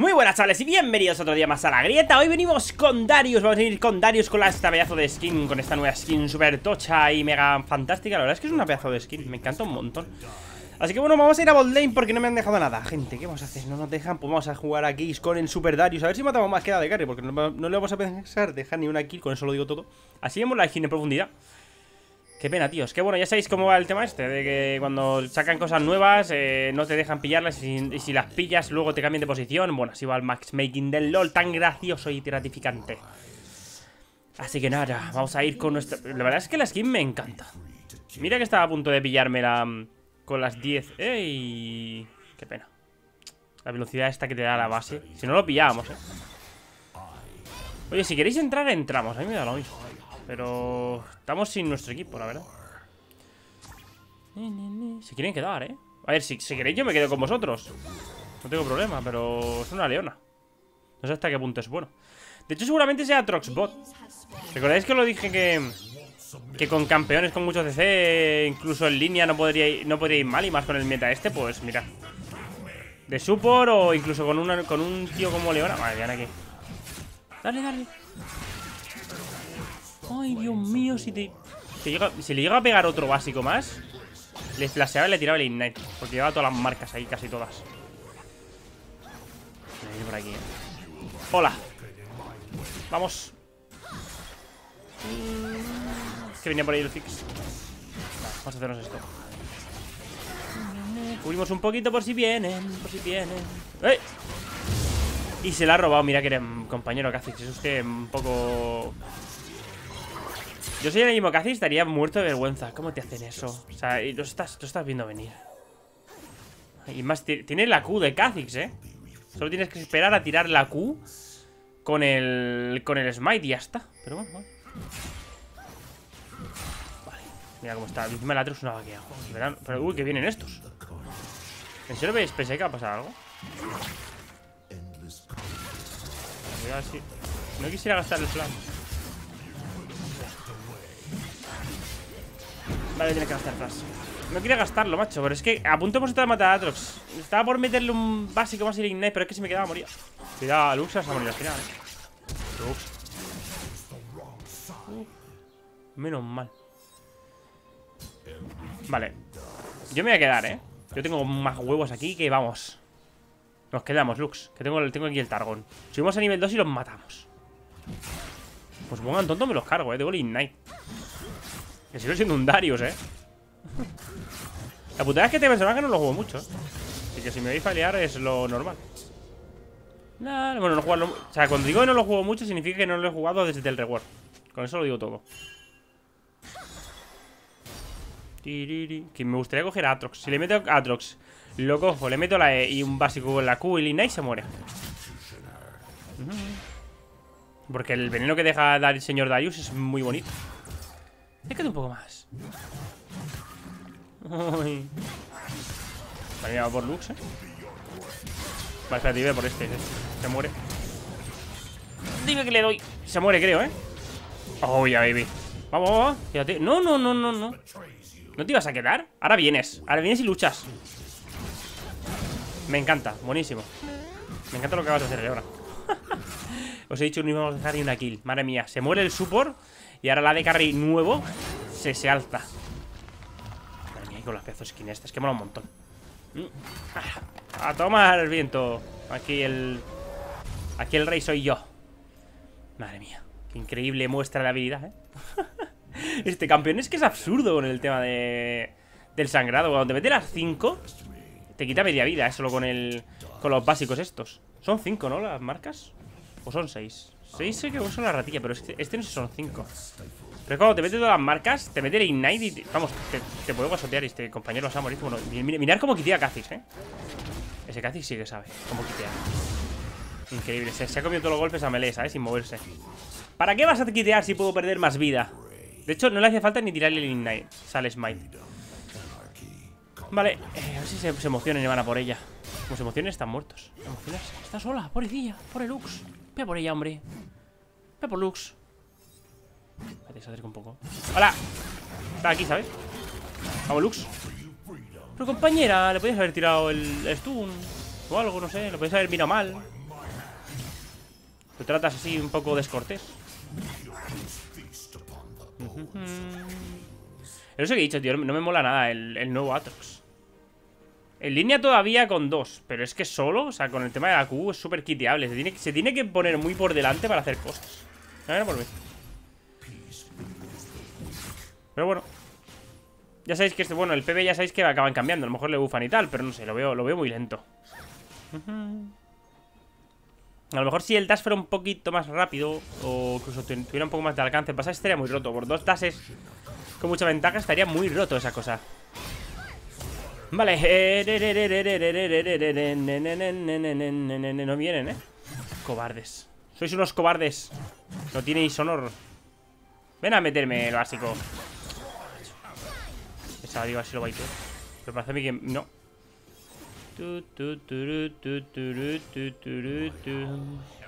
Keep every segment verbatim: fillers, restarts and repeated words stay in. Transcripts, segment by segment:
Muy buenas chavales y bienvenidos otro día más a la grieta. Hoy venimos con Darius, vamos a ir con Darius con esta pedazo de skin, con esta nueva skin super tocha y mega fantástica. La verdad es que es una pedazo de skin, me encanta un montón. Así que bueno, vamos a ir a Botlane porque no me han dejado nada. Gente, ¿qué vamos a hacer? No nos dejan, pues vamos a jugar aquí con el super Darius. A ver si matamos más que la de Garen, porque no, no le vamos a pensar dejar ni una kill, con eso lo digo todo. Así vemos la skin en profundidad. Qué pena, tíos. Que bueno, ya sabéis cómo va el tema este, de que cuando sacan cosas nuevas eh, no te dejan pillarlas y, y si las pillas luego te cambian de posición. Bueno, así va el matchmaking del LOL, tan gracioso y gratificante. Así que nada, vamos a ir con nuestra... La verdad es que la skin me encanta. Mira que estaba a punto de pillármela con las diez. ¡Ey! Qué pena. La velocidad esta que te da la base. Si no lo pillábamos, eh. Oye, si queréis entrar, entramos. A mí me da lo mismo. Pero estamos sin nuestro equipo, la verdad. Se quieren quedar, ¿eh? A ver, si, si queréis yo me quedo con vosotros. No tengo problema, pero es una leona. No sé hasta qué punto es bueno. De hecho, seguramente sea Aatrox bot. ¿Recordáis que os lo dije que, que con campeones con mucho C C, incluso en línea, no podría ir, no podría ir mal? Y más con el meta este, pues mira. De support o incluso con, una, con un tío como Leona. Vale, vean aquí. Dale, dale. Ay, Dios mío, si te, te llega, si le llega a pegar otro básico más, le flasheaba y le tiraba el ignite, porque llevaba todas las marcas ahí, casi todas. Voy a ir por aquí, ¿eh? Hola. Vamos. Es que venía por ahí el Ziggs. Vamos a hacernos esto. Cubrimos un poquito por si vienen, por si vienen. ¡Eh! Y se la ha robado, mira que eres compañero Kha'Zix. Es usted un poco... Yo soy el mismo Kha'Zix, estaría muerto de vergüenza. ¿Cómo te hacen eso? O sea, y tú estás, tú estás viendo venir. Y más, tiene la Q de Kha'Zix, ¿eh? Solo tienes que esperar a tirar la Q con el con el smite y ya está. Pero bueno, bueno. Vale, mira cómo está. Encima la Aatrox una vaquea. Joder, pero uy, que vienen estos. ¿En serio veis? ¿Pensáis que va a pasar algo? Voy a ver si... No quisiera gastar el plan. Vale, tiene que gastar flash. No quería gastarlo, macho, pero es que a punto hemos estado de matar a Aatrox. Estaba por meterle un básico más y el ignite, pero es que se me quedaba a morir. Cuidado, Lux, vas a morir al final, eh. Lux. Menos mal. Vale. Yo me voy a quedar, eh. Yo tengo más huevos aquí que vamos. Nos quedamos, Lux. Que tengo, tengo aquí el Targon. Subimos a nivel dos y los matamos. Pues pongan tonto, me los cargo, eh. Tengo el ignite. Que sigo siendo un Darius, eh. La putada es que este personaje no lo juego mucho, ¿eh? Así que si me vais a fallar es lo normal. Nah, bueno, no jugarlo. O sea, cuando digo que no lo juego mucho, significa que no lo he jugado desde el reward. Con eso lo digo todo. Que me gustaría coger a Aatrox. Si le meto a Aatrox, lo cojo, le meto la E y un básico con la Q y Lina y se muere. Porque el veneno que deja dar el señor Darius es muy bonito. Me quedo un poco más. Uy. Vale, mira, va por Lux, eh. Vale, espérate, ve por este, este. Se muere. Dime que le doy. Se muere, creo, eh. Oh, ya, baby. Vamos, fíjate. No, no, no, no, no. ¿No te ibas a quedar? Ahora vienes. Ahora vienes y luchas. Me encanta, buenísimo. Me encanta lo que vas a hacer ahora. Os he dicho, no íbamos a dejar ni una kill. Madre mía, se muere el support. Y ahora la de carry nuevo se, se alza. Madre mía, con las pedazos de skin estas, que mola un montón. A tomar viento. Aquí el... Aquí el rey soy yo. Madre mía, qué increíble muestra de habilidad, ¿eh? Este campeón es que es absurdo con el tema de... Del sangrado. Cuando te mete las cinco, te quita media vida, ¿eh? Solo con el... Con los básicos estos. Son cinco, ¿no? Las marcas. O son seis. seis sé que son la ratilla, pero este, este no son cinco. Pero cuando te mete todas las marcas, te mete el ignite y te, vamos, te, te puedo guasotear y este compañero vas a morir. Bueno, mirad cómo quitea Kha'Zix, eh. Ese Kha'Zix sí que sabe cómo quitear. Increíble, se, se ha comido todos los golpes a melee, ¿sabes? Sin moverse. ¿Para qué vas a quitear si puedo perder más vida? De hecho, no le hace falta ni tirarle el ignite. Sale smite. Vale, eh, a ver si se, se emocionan y van a por ella. Como se emocionen están muertos. Emocionarse. Está sola, pobrecilla, pobre Lux. Ve por ella, hombre. Ve por Lux. Vale, se acerca un poco. ¡Hola! Está aquí, ¿sabes? Vamos, Lux. Pero compañera, le podías haber tirado el stun o algo, no sé. Lo podías haber mirado mal. Lo tratas así un poco descortés. No sé qué he dicho, tío. No me mola nada el, el nuevo Aatrox. En línea todavía con dos. Pero es que solo, o sea, con el tema de la Q es súper quiteable. Se tiene, se tiene que poner muy por delante para hacer cosas. A ver, por mí. Pero bueno. Ya sabéis que este, bueno, el P B ya sabéis que acaban cambiando. A lo mejor le bufan y tal, pero no sé, lo veo, lo veo muy lento. A lo mejor si el dash fuera un poquito más rápido o incluso tuviera un poco más de alcance, pasar estaría muy roto. Por dos dashes con mucha ventaja estaría muy roto esa cosa. Vale. No vienen, ¿eh? Cobardes. Sois unos cobardes. No tenéis honor. Ven a meterme el básico. Pensaba, digo, así lo baiteo. Pero parece a mí que no.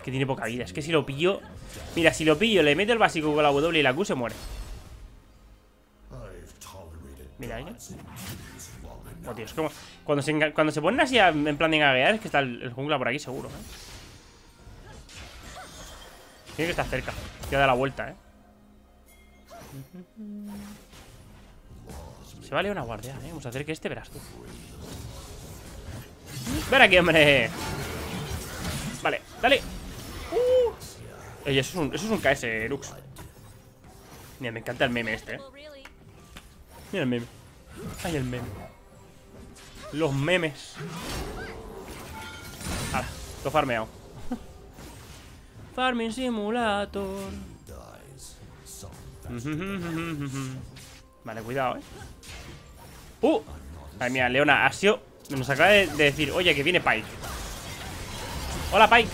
Que tiene poca vida. Es que si lo pillo... Mira, si lo pillo, le meto el básico con la W y la Q, se muere. Mira, ¿eh? Oh, tío, es como... Cuando se, cuando se ponen así a, en plan de engaguear, es que está el, el jungla por aquí seguro, ¿eh? Tiene que estar cerca. Ya da la vuelta, ¿eh? Se vale una guardia, ¿eh? Vamos a hacer que este verás tú. Ven aquí, hombre. Vale, dale. uh. Ey, eso es un, eso es un K S, Lux. Mira, me encanta el meme este, ¿eh? Mira el meme. Ay, el meme. Los memes. Ahora, lo farmeado. Farming Simulator. Vale, cuidado, eh. Uh Ay, mira, Leona ha sido... Nos acaba de, de decir, oye, que viene Pyke. Hola, Pyke.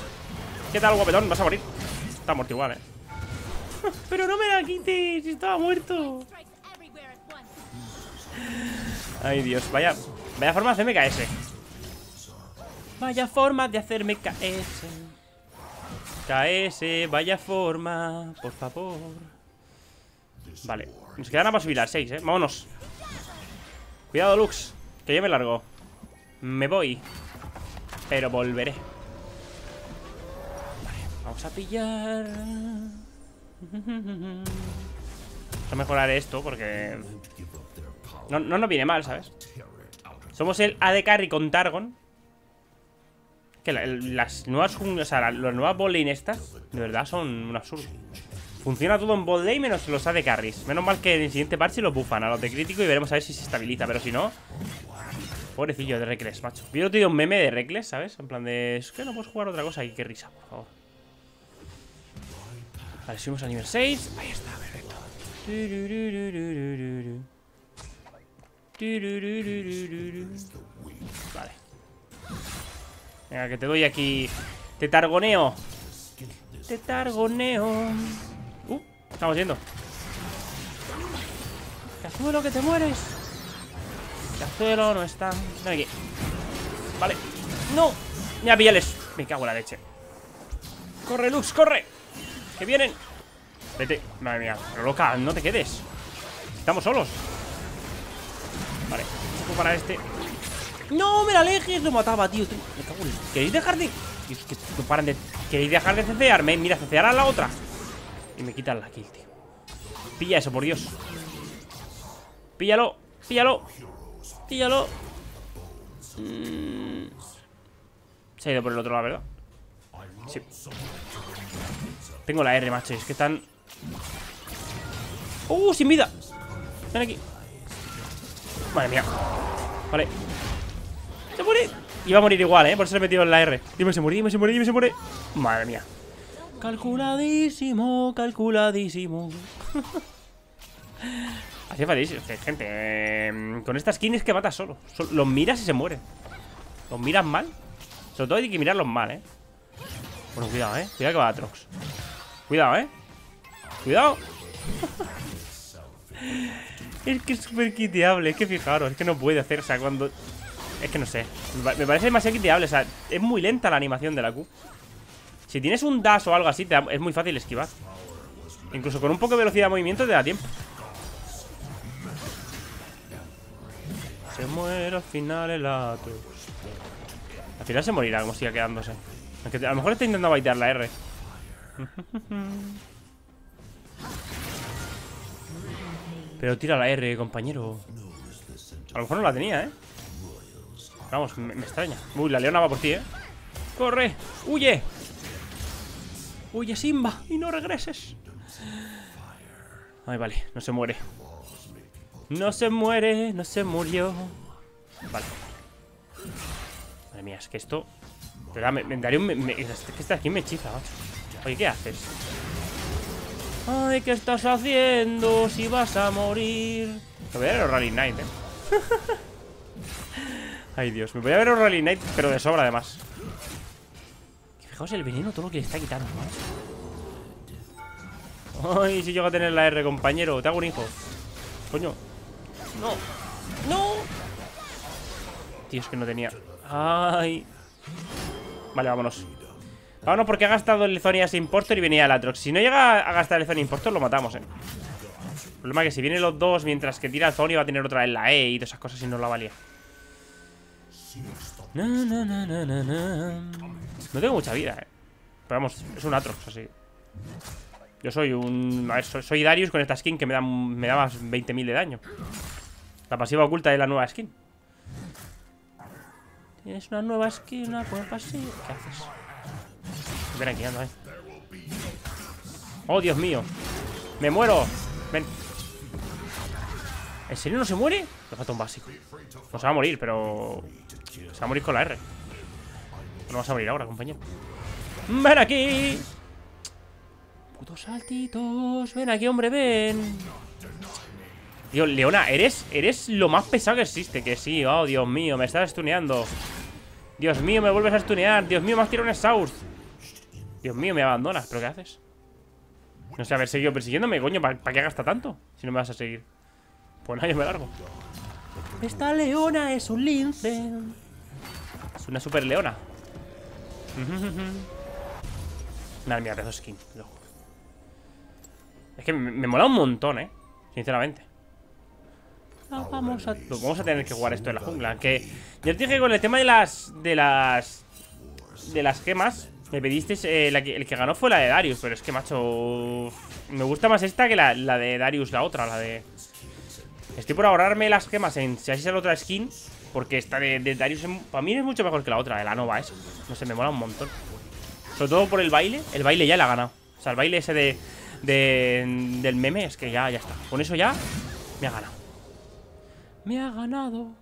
¿Qué tal, guapetón? ¿Vas a morir? Está muerto igual, eh. Pero no me la quites, estaba muerto. Ay, Dios, vaya. Vaya forma de hacerme K S. Vaya forma de hacerme K S. K S, vaya forma. Por favor. Vale, nos quedan para subir a seis, eh. Vámonos. Cuidado, Lux, que yo me largo. Me voy, pero volveré. Vale, vamos a pillar. Vamos a mejorar esto porque no, no nos viene mal, ¿sabes? Somos el A D Carry con Targon. Que la, las nuevas junglas, o sea, la, las nuevas botlane estas, de verdad son un absurdo. Funciona todo en botlane menos los A D Carries. Menos mal que en el siguiente parche los bufan a los de crítico y veremos a ver si se estabiliza. Pero si no... Pobrecillo de Reckless, macho. Yo no te digo un meme de Reckless, ¿sabes? En plan de... Es que no puedes jugar otra cosa. Y qué risa, por favor. Vale, subimos a nivel seis. Ahí está, perfecto. Vale. Venga, que te doy aquí. Te targoneo. Te targoneo. Uh, estamos yendo. Cazuelo, que te mueres. Cazuelo no está. Ven aquí. Vale. ¡No! Mira, píllales. Me cago en la leche. ¡Corre, Lux! ¡Corre! ¡Que vienen! Vete. Madre mía. Pero loca, no te quedes. Estamos solos. Vale. Chico para este. ¡No! ¡Me la alejes! Lo mataba, tío. Me cago en... ¿Queréis dejar de...? Dios, que no paran de... ¿Queréis dejar de cecearme? Mira, cecear a la otra. Y me quitan la kill, tío. Pilla eso, por Dios. Píllalo. Píllalo. Píllalo. Mm. Se ha ido por el otro lado, ¿verdad? Sí. Tengo la R, macho. Es que están... ¡Uh! ¡Sin vida! Ven aquí. Madre mía. Vale. ¡Se muere! Iba a morir igual, ¿eh? Por eso le he metido en la R. Dime, se muere, dime, se muere, dime, se muere. Madre mía. Calculadísimo, calculadísimo. Así es, gente. Eh, con esta skin es que matas solo. solo. Los miras y se mueren. Los miras mal. Sobre todo hay que mirarlos mal, eh. Bueno, cuidado, eh. Cuidado que va Aatrox. Cuidado, eh. Cuidado. Es que es súper quiteable. Es que fijaros, es que no puede hacer. O sea, cuando. Es que no sé. Me parece demasiado quiteable. O sea, es muy lenta la animación de la Q. Si tienes un dash o algo así, te da... es muy fácil esquivar. Incluso con un poco de velocidad de movimiento te da tiempo. Se muere al final el Aatrox. Al final se morirá como siga quedándose. Aunque a lo mejor está intentando baitear la R. Pero tira la R, compañero. A lo mejor no la tenía, ¿eh? Vamos, me, me extraña. Uy, la Leona va por ti, ¿eh? ¡Corre! ¡Huye! ¡Huye, Simba! ¡Y no regreses! Ay, vale, no se muere. No se muere, no se murió. Vale. Madre mía, es que esto... Te da, me, me daría un... Me, me, este aquí me hechiza, macho. Oye, ¿qué haces? Ay, ¿qué estás haciendo? Si vas a morir... Me voy a ver el Rally Knight, eh. Ay, Dios. Me voy a ver el Rally Knight, pero de sobra, además. Fijaos el veneno, todo lo que le está quitando, macho. Ay, si llego a tener la R, compañero. Te hago un hijo. Coño. No. No. Tío, es que no tenía. Ay. Vale, vámonos. Vámonos porque ha gastado el Zonias Impostor y venía el Aatrox. Si no llega a gastar el Zonias Impostor, lo matamos, eh. El problema es que si vienen los dos, mientras que tira el Zoni va a tener otra vez la E y todas esas cosas y no la valía. No, no, no, no, no, no. No tengo mucha vida, eh. Pero vamos, es un Aatrox, así. Yo soy un... A ver, soy, soy Darius con esta skin que me da, me da más veinte mil de daño. La pasiva oculta es la nueva skin. Tienes una nueva skin, una nueva pasiva. ¿Qué haces? Ven aquí, anda, eh. Oh, Dios mío. Me muero. Ven. ¿En serio no se muere? Le falta un básico. No se va a morir, pero... Se va a morir con la R. No vas a morir ahora, compañero. Ven aquí. Putos saltitos. Ven aquí, hombre, ven. Tío, Leona, eres, eres lo más pesado que existe. Que sí, oh, Dios mío, me estás stuneando. Dios mío, me vuelves a stunear. Dios mío, me has tirado un exhaust. Dios mío, me abandonas, pero ¿qué haces? No sé, haber seguido persiguiéndome, coño. ¿Para pa qué gasta tanto? Si no me vas a seguir. Pues nada, yo me largo. Esta Leona es un lince. Es una super Leona. Nada, mira, pedazo skin. Es que me, me mola un montón, eh. Sinceramente. Ah, vamos, a, vamos a tener que jugar esto en la jungla. Que yo os dije que con el tema de las. De las. De las gemas. Me pedisteis, eh, la que, el que ganó fue la de Darius. Pero es que, macho, me gusta más esta que la, la de Darius, la otra, la de... Estoy por ahorrarme las gemas en si así es la otra skin, porque esta de, de Darius en, para mí es mucho mejor que la otra, de la Nova esa. No sé, me mola un montón. Sobre todo por el baile. El baile ya la ha ganado. O sea, el baile ese de, de del meme es que ya, ya está. Con eso ya me ha ganado. Me ha ganado.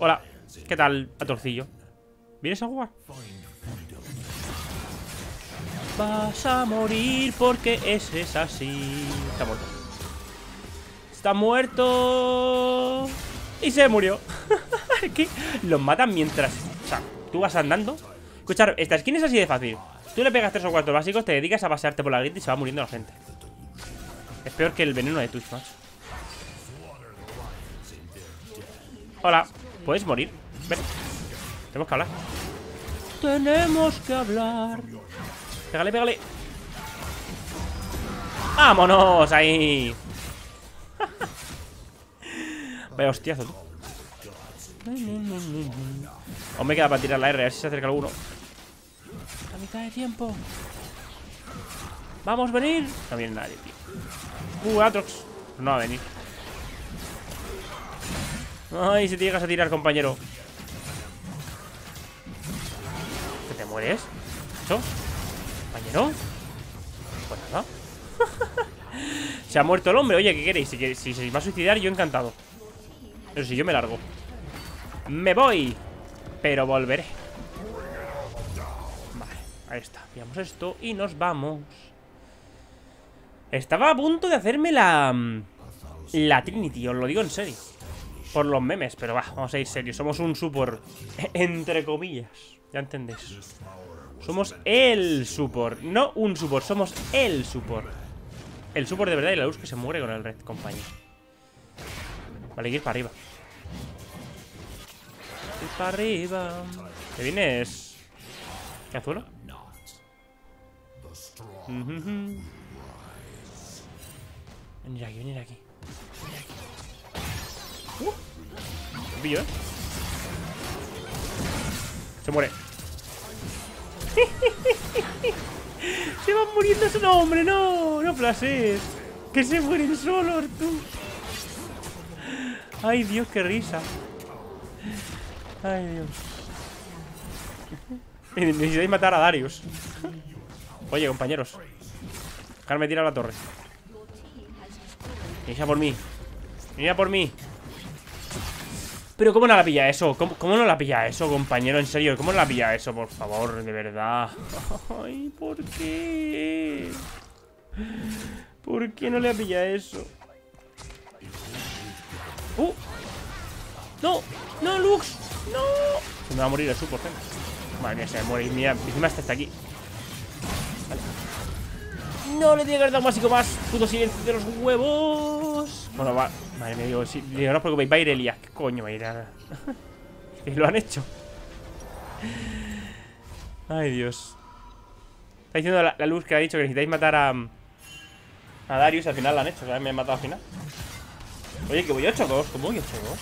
Hola, ¿qué tal, Atorcillo? ¿Vienes a jugar? Vas a morir porque ese es así. Está muerto. Está muerto. Y se murió. Aquí los matan mientras... O sea, tú vas andando. Escuchar, esta skin es así de fácil. Tú le pegas tres o cuatro básicos, te dedicas a pasearte por la grieta y se va muriendo la gente. Es peor que el veneno de Twitch, macho. Hola, ¿puedes morir? Ven. Tenemos que hablar. Tenemos que hablar. Pégale, pégale. ¡Vámonos! Ahí. Vaya hostiazo, tú. Aún me queda para tirar la R, a ver si se acerca alguno. La mitad de tiempo. Vamos, venir. No viene nadie, tío. Uh, Aatrox. No va a venir. Ay, si te llegas a tirar, compañero. ¿Que te mueres? ¿Eso? ¿No? Pues nada. Se ha muerto el hombre. Oye, ¿qué queréis? Si, si se va a suicidar, yo encantado. Pero si yo me largo. Me voy. Pero volveré. Vale, ahí está. Pillamos esto y nos vamos. Estaba a punto de hacerme la... La Trinity, os lo digo en serio. Por los memes, pero va, vamos a ir serios. Somos un support, entre comillas. Ya entendéis. Somos el support. No un support, somos el support. El support de verdad y la luz que se muere con el red, compañero. Vale, hay que ir para arriba. Ir para arriba. ¿Te vienes? ¿Qué azul? Mm-hmm. Venir aquí, venir aquí. Uh, te pillo, ¿eh? Se muere. Se van muriendo. No, hombre, no. No places. Que se mueren solos, tú. Ay, Dios, qué risa. Ay, Dios. Necesitáis matar a Darius. Oye, compañeros. Dejarme tirar la torre. Venid a por mí. Venid a por mí. Pero ¿cómo no la pilla eso? ¿Cómo, ¿Cómo no la pilla eso, compañero? En serio, ¿cómo no la pilla eso? Por favor, de verdad. Ay, ¿por qué? ¿Por qué no le pilla eso? ¡Uh! ¡No! ¡No, Lux! ¡No! Se me va a morir el support, ¿eh? Madre mía, se me muere. Mira, encima está hasta aquí. Vale. No le tiene que haber dado un básico más. Puto silencio de los huevos. Bueno, va. Madre mía, digo, si, digo, no os preocupéis. Va a ir Elías. ¿Qué coño va a ir? Y lo han hecho. Ay, Dios. Está diciendo la, la Luz que ha dicho que necesitáis matar a. A Darius. Al final la han hecho. ¿Sabes? Me han matado al final. Oye, que voy ocho a dos. ¿Cómo voy ocho a dos?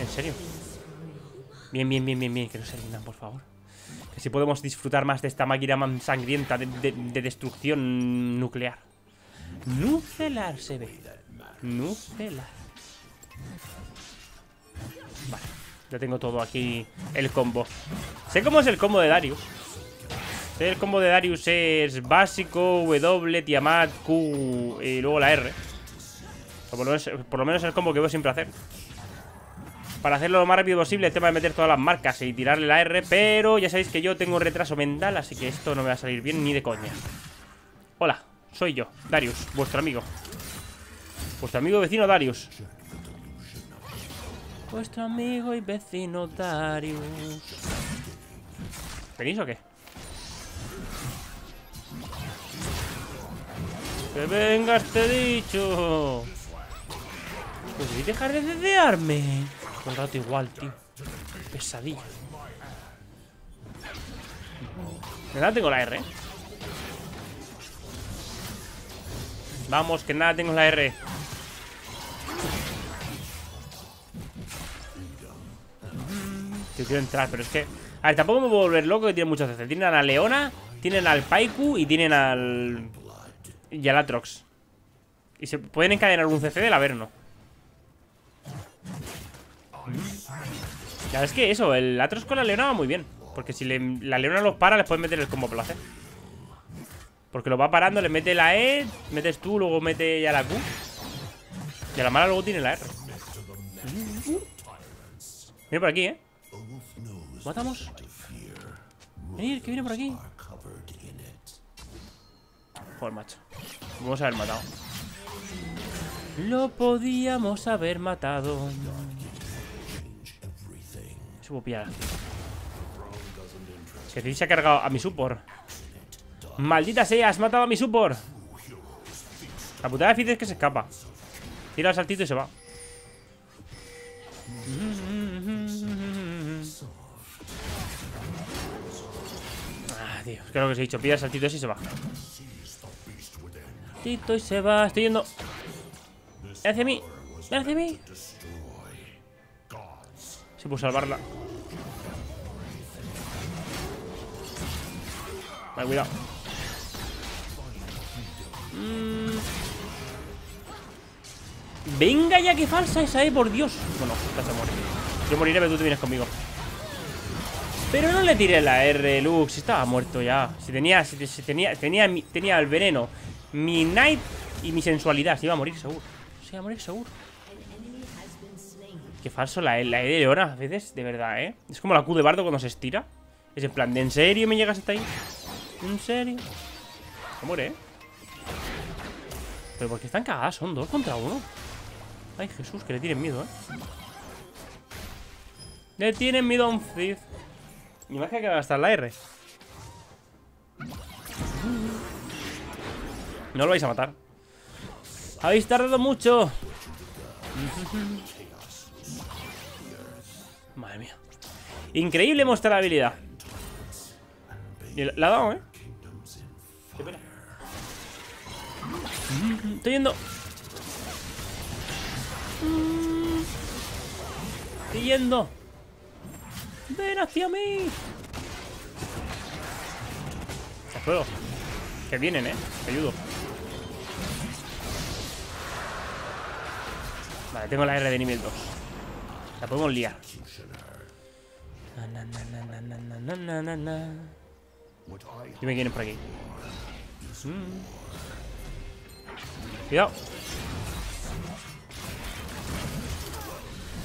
En serio. Bien, bien, bien, bien, bien. Que no se rindan, por favor. Que si podemos disfrutar más de esta máquina más sangrienta de, de, de destrucción nuclear. Nucelar se ve. Nucelar. Vale. Ya tengo todo aquí. El combo. Sé cómo es el combo de Darius. El combo de Darius es básico, W, Tiamat, Q y luego la R. O por lo menos, por lo menos el combo que voy siempre a hacer. Para hacerlo lo más rápido posible, el tema de meter todas las marcas y tirarle la R. Pero ya sabéis que yo tengo un retraso mental, así que esto no me va a salir bien ni de coña. Hola, soy yo, Darius, vuestro amigo. Vuestro amigo vecino Darius. Vuestro amigo y vecino Darius. ¿Venís o qué? ¡Que vengas te dicho! ¿Podéis dejar de desearme? Un rato igual, tío. Pesadilla. De nada tengo la R. Vamos, que nada tengo la R. Yo quiero entrar, pero es que... A ver, tampoco me puedo volver loco que tienen muchos C C. Tienen a la Leona, tienen al Pyke y tienen al... Y al Aatrox. Y se pueden encadenar un C C del Averno. La verdad es que eso, el Aatrox con la Leona va muy bien. Porque si le, la Leona los para, les pueden meter el combo placer. Porque los va parando, le mete la E, metes tú, luego mete ya la Q. Y a la mala luego tiene la R. Viene por aquí, ¿eh? ¿Matamos? Venid, que viene por aquí. Joder, macho. Vamos a haber matado. Lo podíamos haber matado. Subo piada. Que se ha cargado a mi support. Maldita sea, has matado a mi support. La putada de Fizz es que se escapa. Tira el saltito y se va. Ah, Dios, creo que se ha dicho. Pida el saltito ese y se va. Saltito y se va. Estoy yendo. Ven hacia mí. Ven hacia mí. Sí, por salvarla. Vale, cuidado. Mm. Venga ya, que falsa esa, eh, por Dios. Bueno, se muere. Yo moriré, pero tú te vienes conmigo. Pero no le tiré la R, Lux. Estaba muerto ya. Si tenía, si, si tenía, tenía, tenía el veneno, mi Knight y mi sensualidad. Se iba a morir seguro. Se iba a morir seguro. Qué falso la, la E de Leona a veces, de verdad, ¿eh? Es como la Q de Bardo cuando se estira. Es en plan, ¿de en serio me llegas hasta ahí? ¿En serio? Se muere, ¿eh? Pero porque están cagadas, son dos contra uno. Ay, Jesús, que le tienen miedo, ¿eh? Le tienen miedo a un Fizz. Ni más que va a gastar la R. No lo vais a matar. Habéis tardado mucho. Madre mía. Increíble mostrar la habilidad. La ha dado, ¿eh? Qué pena. Estoy yendo. Estoy yendo. Ven hacia mí. puedo. Que vienen, eh. Te ayudo. Vale, tengo la R de nivel dos. La podemos liar. Dime quién es por aquí. Mm. Cuidado.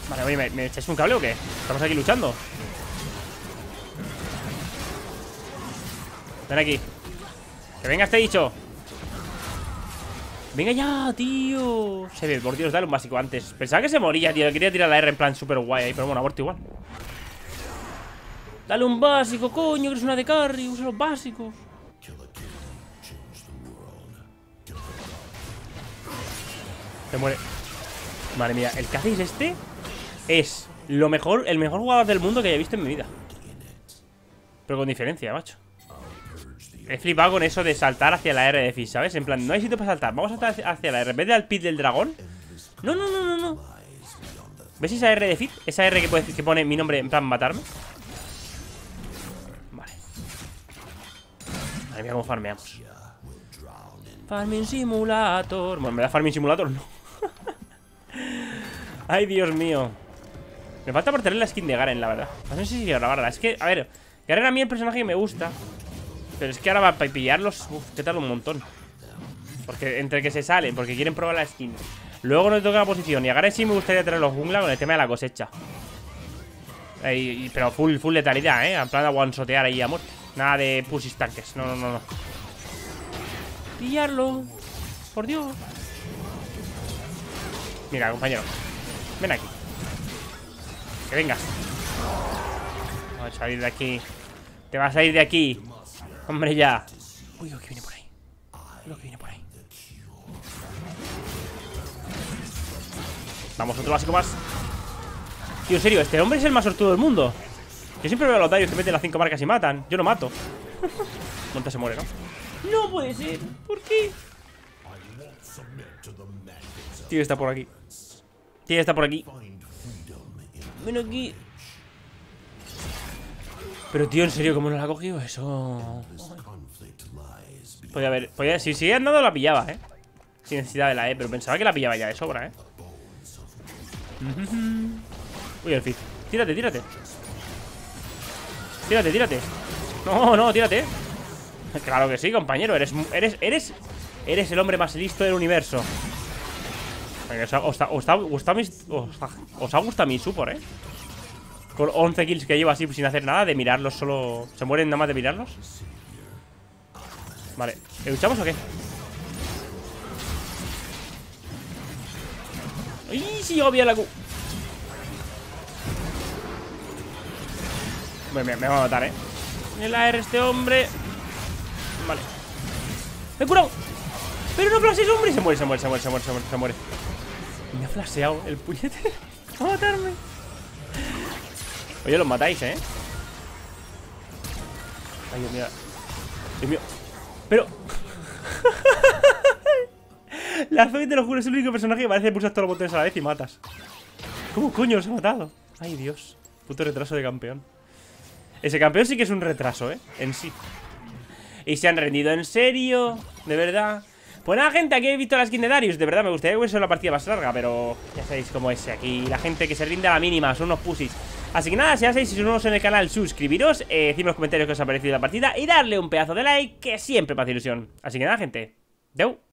Vale, oye, ¿me, ¿me echáis un cable o qué? Estamos aquí luchando. Ven aquí. Que venga este bicho. Venga ya, tío. Se ve, por Dios, dale un básico antes. Pensaba que se moría, tío. Quería tirar la R en plan super guay ahí, pero bueno, aborto igual. Dale un básico, coño, que eres una de carry. Usa los básicos. Se muere. Madre mía, el Kha'Zix este es lo mejor, el mejor jugador del mundo que haya visto en mi vida. Pero con diferencia, macho. He flipado con eso de saltar hacia la R de Fizz, ¿sabes? En plan, no hay sitio para saltar. Vamos a saltar hacia la R. En vez de al pit del dragón. No, no, no, no, no. ¿Ves esa R de Fizz? Esa R que, puede, que pone mi nombre en plan matarme. Vale. Madre mía, cómo farmeamos. Farming Simulator. Bueno, me da Farming Simulator, no. Ay, Dios mío. Me falta por tener la skin de Garen, la verdad. No sé si grabarla. Es que, a ver, Garen a mí es el personaje que me gusta. Pero es que ahora va para pillarlos. Uf, qué tal un montón. Porque entre que se salen, porque quieren probar la skin. Luego nos toca la posición. Y a Garen sí me gustaría tener los jungla con el tema de la cosecha. Ey, pero full, full letalidad, eh. En plan de aguansotear ahí a muerte. Nada de pushis tanques. No, no, no, no. Pillarlo. Por Dios. Mira, compañero. Ven aquí. Que vengas. Vamos a salir de aquí. Te vas a ir de aquí. Hombre, ya. Uy, lo que viene por ahí. Lo que viene por ahí. Vamos, otro básico más. Tío, en serio, este hombre es el más sortudo del mundo. Yo siempre veo a los Darius que meten las cinco marcas y matan. Yo no mato. Monta se muere, ¿no? No puede ser. ¿Por qué? Tío, está por aquí. Tío, está por aquí. Ven aquí. Pero, tío, en serio, ¿cómo nos la ha cogido eso? Podía haber. Podía, si seguía andando, la pillaba, eh. Sin necesidad de la E, pero pensaba que la pillaba ya de sobra, eh. Uy, el Fizz. Tírate, tírate. Tírate, tírate. No, no, tírate. Claro que sí, compañero. Eres. Eres. Eres. Eres el hombre más listo del universo. Os ha, os, ha, os, ha gustado mi, os, ha, os ha gustado mi support, eh. Con once kills que llevo así sin hacer nada. De mirarlos solo... ¿Se mueren nada más de mirarlos? Vale. ¿Luchamos o qué? ¡Ay, sí, obvio la Q! Me, me, me va a matar, eh. El A R este hombre. Vale. ¡Me he curado! ¡Pero no flashes, hombre! Se muere, se muere, se muere, se muere, se muere, se muere. Me ha flasheado el puñete. Va a matarme. Oye, los matáis, ¿eh? Ay, Dios mío. Dios mío. Pero... La Zoe, te lo juro, es el único personaje que parece que pulsas todos los botones a la vez y matas. ¿Cómo coño os he matado? Ay, Dios. Puto retraso de campeón. Ese campeón sí que es un retraso, ¿eh? En sí. Y se han rendido en serio. De verdad. Pues nada, gente, aquí he visto la skin de Darius. De verdad, me gustaría que hubiese sido la partida más larga, pero ya sabéis cómo es aquí. La gente que se rinde a la mínima son unos pussies. Así que nada, si ya sabéis, si sois nuevos en el canal, suscribiros, eh, decirme en los comentarios que os ha parecido la partida y darle un pedazo de like, que siempre me hace ilusión. Así que nada, gente. ¡Deu!